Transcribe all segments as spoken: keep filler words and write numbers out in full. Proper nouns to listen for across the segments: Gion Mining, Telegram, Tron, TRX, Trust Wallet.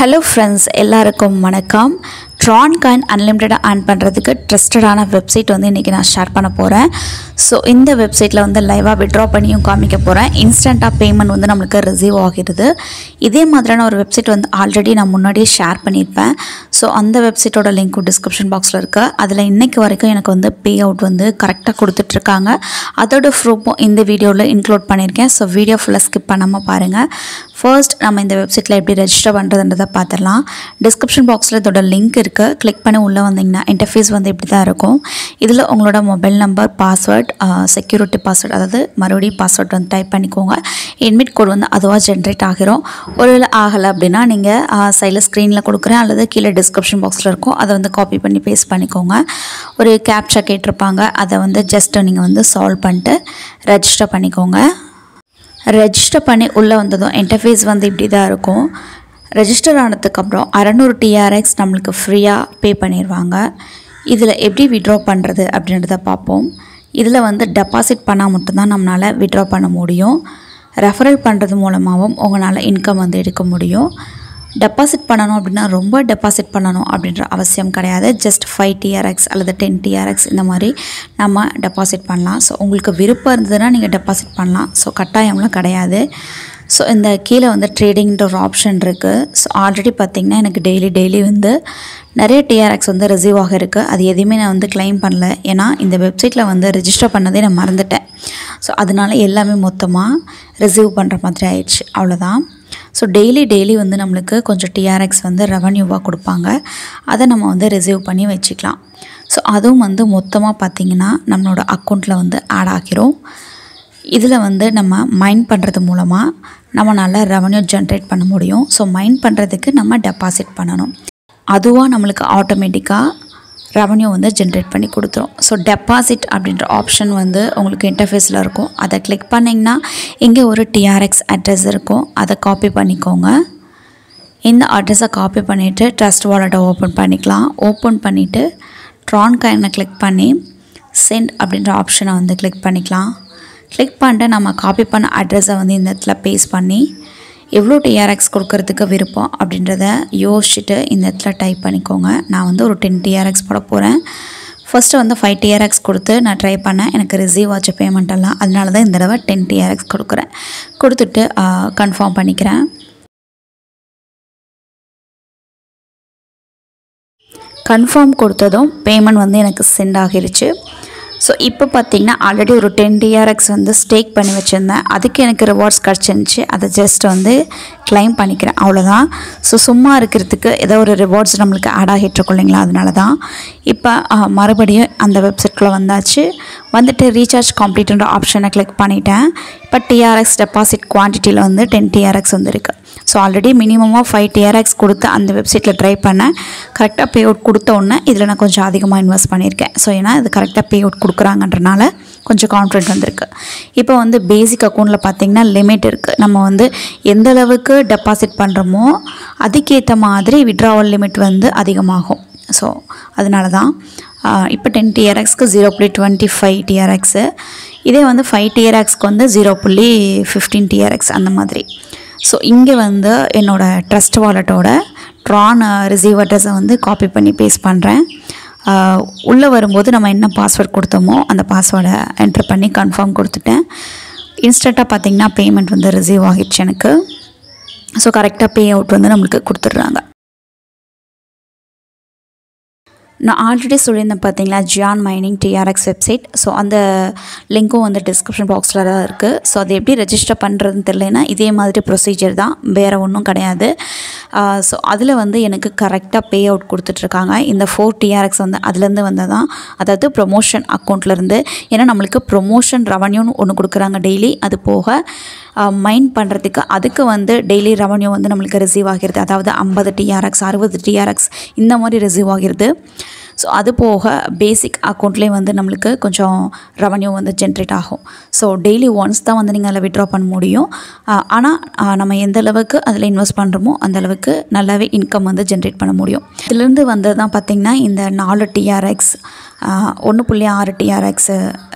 Hello friends, எல்லாருக்கும் வணக்கம். Tron coin unlimited earn பண்றதுக்கு trusted ஆன website வந்து இன்னைக்கு நான் ஷேர் பண்ண போறேன். So இந்த websiteல வந்து லைவா withdraw பண்ணியும் காமிக்க போறேன். Instant ஆ payment வந்து நமக்கு receive ஆகிடுது. இதே மாதிரியான ஒரு website வந்து ஆல்ரெடி நான் முன்னாடியே ஷேர் பண்ணிருப்பேன். So அந்த websiteோட லிங்க் டிஸ்கிரிப்ஷன் பாக்ஸ்ல இருக்கு. அதுல இன்னைக்கு வரைக்கும் எனக்கு வந்து payout வந்து கரெக்ட்டா கொடுத்துட்டு இருக்காங்க. அதோட ப்ரூஃபும் இந்த வீடியோல இன்க்ளூட் பண்ணிருக்கேன். So வீடியோ ஃபுல்லா ஸ்கிப் பண்ணாம பாருங்க. First நாம இந்த websiteல எப்படி register பண்றதுன்றத பாத்தறலாம். Description boxல இதோட link இருக்கு. Click பண்ணி உள்ள வந்தீங்கன்னா interface வந்து இப்படி தான் இருக்கும். இதுல உங்களோட mobile number, password, security password அதாவது மறுபடியும் password வந்து டைப் பண்ணிக்கோங்க. admit code வந்து அதுவா generate ஆகிரும். ஒருவேளை ஆகல அப்படினா நீங்க சைல ஸ்கிரீன்ல கொடுக்கறேன் அல்லது கீழ description boxல இருக்கும். அத வந்து copy பண்ணி paste பண்ணிக்கோங்க. ஒரு captcha கேட்டிருப்பாங்க. அத வந்து just நீங்க வந்து solve பண்ணிட்டு register பண்ணிக்கோங்க. Register பண்ணி உள்ள வந்ததும் interface வந்து இப்படி தான் இருக்கும். Register ஆனதுக்கு அப்புறம் six hundred T R X நமக்கு ஃப்ரீயா பே பண்ணிடுவாங்க. இதுல எப்படி withdraw பண்றது அப்படின்றத பாப்போம். இதுல வந்து deposit பண்ணா மட்டும் தான் நம்மால withdraw பண்ண முடியும். ரெஃபரல் பண்றது மூலமாவும் உங்களால இன்கம் வந்து எடுக்க முடியும். Deposit பண்ணனும் அப்படினா ரொம்ப deposit பண்ணனும் அப்படின்ற அவசியம் கிடையாது. Just five T R X அல்லது ten T R X இந்த மாதிரி நாம deposit பண்ணலாம். சோ உங்களுக்கு விருப்பம் இருந்ததனா நீங்க deposit பண்ணலாம். சோ கட்டாயம்லாம் கிடையாது. சோ இந்த கீழ வந்து trading ன்ற ஒரு ஆப்ஷன் இருக்கு. சோ ஆல்ரெடி பாத்தீங்கன்னா எனக்கு டெய்லி டெய்லி வந்து நிறைய T R X வந்து ரிசீவ் ஆக இருக்கு. அது எதுமே நான் வந்து க்ளைம் பண்ணல. ஏனா இந்த வெப்சைட்ல வந்து ரெஜிஸ்டர் பண்ணதே நான் மறந்துட்டேன். சோ அதனால எல்லாமே மொத்தமா ரிசீவ் பண்ற மாதிரி ஆயிடுச்சு. அவ்வளவுதான். So daily daily வந்து நமக்கு கொஞ்சம் T R X வந்து ரெவென்யூவா கொடுப்பாங்க. அத நம்ம வந்து ரிசீவ் பண்ணி வெச்சிக்கலாம். சோ அதுவும் வந்து மொத்தமா பாத்தீங்கன்னா நம்மளோட அக்கவுண்ட்ல வந்து ஆட் ஆகிரும். இதுல வந்து நம்ம மைன் பண்றது மூலமா நம்மனால ரெவென்யூ ஜெனரேட் பண்ண முடியும். சோ மைன் பண்றதுக்கு நம்ம டெபாசிட் பண்ணனும். அதுவா நமக்கு ஆட்டோமேட்டிக்கா ரெவென்யூ வந்து ஜெனரேட் பண்ணி கொடுத்துரும். சோ டெபாசிட் அப்படிங்கற ஆப்ஷன் வந்து உங்களுக்கு இன்டர்ஃபேஸ்ல இருக்கும். அத கிளிக் பண்ணீங்கன்னா இங்க ஒரு T R X அட்ரஸ் இருக்கும். அத காப்பி பண்ணிக்கோங்க. இந்த அட்ரஸை காப்பி பண்ணிட்டு Trust Wallet ஓபன் பண்ணிக்கலாம். ஓபன் பண்ணிட்டு Tron coin-ஐ கிளிக் பண்ணி சென்ட் அப்படிங்கற ஆப்ஷனை வந்து கிளிக் பண்ணிக்கலாம். கிளிக் பண்ணிட்டு நம்ம காப்பி பண்ண அட்ரஸை வந்து இந்த இடத்துல பேஸ்ட் பண்ணி எவ்ளோ T R X கொடுக்கிறதுக்கு விருப்பம் அப்படின்றத யோசிச்சிட்டு இந்த இடத்துல டைப் பண்ணிக்கோங்க. நான் வந்து ஒரு ten T R X போட போறேன். ஃபர்ஸ்ட் வந்து five T R X கொடுத்து நான் ட்ரை பண்ணேன். எனக்கு ரிசீவ் ஆச்ச பேமெண்ட் எல்லாம். அதனால தான் இந்த தடவை ten T R X கொடுக்கிறேன். கொடுத்துட்டு கன்ஃபார்ம் பண்ணிக்கிறேன். கன்ஃபார்ம் கொடுத்ததும் பேமெண்ட் வந்து எனக்கு சென்ட் ஆகிருச்சு. சோ இப்போ பாத்தீங்கன்னா ஆல்ரெடி ஒரு ten T R X வந்து ஸ்டேக் பண்ணி வச்சிருந்தேன். அதுக்கு எனக்கு ரிவார்ட்ஸ் கிடைச்சிருச்சு. அத ஜஸ்ட் வந்து க்ளைம் பண்ணிக்கிறேன். அவ்வளவுதான். சோ சும்மா இருக்குிறதுக்கு ஏதோ ஒரு ரிவார்ட்ஸ் நமக்கு ஆட் ஆகிட்டு இருக்கும்ங்களா. அதனால தான் இப்போ மறுபடியும் அந்த வெப்சைட்ல வந்தாச்சு. வந்துட்டு ரீசார்ஜ் கம்ப்ளீட்ன்ற ஆப்ஷனை கிளிக் பண்ணிட்டேன். இப்போ T R X டெபாசிட் குவாண்டிட்டில வந்து ten T R X வந்திருக்கு. சோ ஆல்ரெடி மினிமமா five T R X கொடுத்து அந்த வெப்சைட்ல ட்ரை பண்ணேன். கரெக்ட்டா பே அவுட் கொடுத்த உடனே இதல நான் கொஞ்சம் அதிகமா இன்வெஸ்ட் பண்ணிருக்கேன். சோ ஏனா இது கரெக்ட்டா பே அவுட் கொடுக்கறாங்கன்றனால கொஞ்சம் கான்ஃபிடன்ட் வந்திருக்கு. இப்போ வந்து பேசிக் அக்கவுண்ட்ல பாத்தீங்கன்னா லிமிட் இருக்கு. நம்ம வந்து எந்த அளவுக்கு டெபாசிட் பண்றோமோ அதுக்கேத்த மாதிரி withdrawal லிமிட் வந்து அதிகமாகும். சோ அதனால தான் இப்போ ten T R X க்கு zero point two five T R X, இதே வந்து five T R X க்கு வந்து zero point one five T R X அந்த மாதிரி. சோ இங்க வந்து என்னோட Trust Wallet ஓட Tron receive address-ஐ வந்து காப்பி பண்ணி பேஸ்ட் பண்றேன். உள்ள வரும்போது நம்ம என்ன பாஸ்வேர்ட் கொடுத்தோமோ அந்த பாஸ்வேர்டை என்டர் பண்ணி கன்ஃபார்ம் கொடுத்துட்டேன். இன்ஸ்டன்ட்டா பாத்தீங்கன்னா பேமெண்ட் வந்து ரிசீவ் ஆகிடுச்சு எனக்கு. சோ கரெக்ட்டா பே அவுட் வந்து நமக்கு கொடுத்துறாங்க. நான் ஆல்ரெடி சொல்லியிருந்தேன் பாத்தீங்களா Gion Mining T R X website. So அந்த லிங்க்கும் வந்து டிஸ்கிரிப்ஷன் பாக்ஸ்ல தான் இருக்கு. சோ அது எப்படி ரெஜிஸ்டர் பண்றதுன்னு தெரியலனா இதே மாதிரி ப்ரொசீஜர் தான். வேற ஒண்ணும் கிடையாது. சோ அதுல வந்து எனக்கு கரெக்ட்டா பே அவுட் கொடுத்துட்டு இருக்காங்க. இந்த four T R X வந்து அதுல இருந்து வந்ததா. அதாவது ப்ரமோஷன் அக்கவுண்ட்ல இருந்து. ஏனா நமக்கு ப்ரமோஷன் ரெவென்யூன்னு ஒன்னு கொடுக்கறாங்க டெய்லி. அது போக மைன் பண்றதுக்கு அதுக்கு வந்து டெய்லி ரெவென்யூ வந்து நமக்கு ரிசீவ் ஆகிறது. அதாவது fifty T R X, sixty T R X இந்த மாதிரி ரிசீவ் ஆகிறது. So adu poga basic account la vande namalukku konjam revenue vande generate agum. So daily once da vande neenga alla withdraw panna mudiyum. Ana nama endha lavukku adula invest pandromo andha lavukku nallave income vande generate panna mudiyum. Idilirundu vandha da pathina indha four T R X Uh, one point six T R X,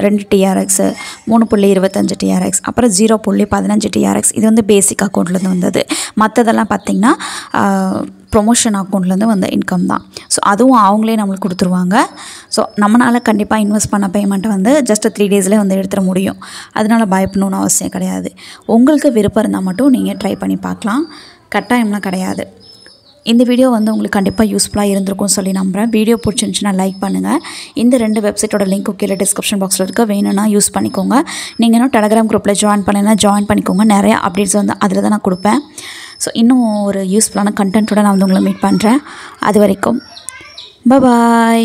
two T R X, three point two five T R X, அப்புறம் zero point one five T R X. இது வந்து பேசிக் அக்கவுண்ட்ல இருந்து வந்தது. மத்ததெல்லாம் பாத்தீங்கன்னா promotion அக்கவுண்ட்ல இருந்து வந்த இன்கம் தான். சோ அதுவும் அவங்களே நமக்கு கொடுத்துருவாங்க. சோ நம்மனால கண்டிப்பா இன்வெஸ்ட் பண்ண பேமெண்ட் வந்து ஜஸ்ட் three டேஸ்ல வந்து எடுத்துற முடியும். அதனால பயப்படணும்னு அவசியம் கிடையாது. உங்களுக்கு விருப்பம் இருந்தா மட்டும் நீங்க ட்ரை பண்ணி பார்க்கலாம். கட்டாயம்லாம் கிடையாது. இந்த வீடியோ வந்து உங்களுக்கு கண்டிப்பா யூஸ்புல்லா இருந்திருக்கும்னு சொல்லி நம்பறேன். வீடியோ பிடிச்சிருந்தா லைக் பண்ணுங்க. இந்த ரெண்டு வெப்சைட்டோட லிங்க் கீழ டிஸ்கிரிப்ஷன் பாக்ஸ்ல இருக்கு. வேணும்னா யூஸ் பண்ணிக்கோங்க. நீங்க என்ன Telegram குரூப்ல ஜாயின் பண்ணேனா ஜாயின் பண்ணிக்கோங்க. நிறைய அப்டேட்ஸ் வந்து அதுல தான் நான் கொடுப்பேன். சோ இன்னும் ஒரு யூஸ்புல்லான கண்டென்ட்டோட நான் வந்து உங்களை மீட் பண்றேன். அது வரைக்கும் பை பை.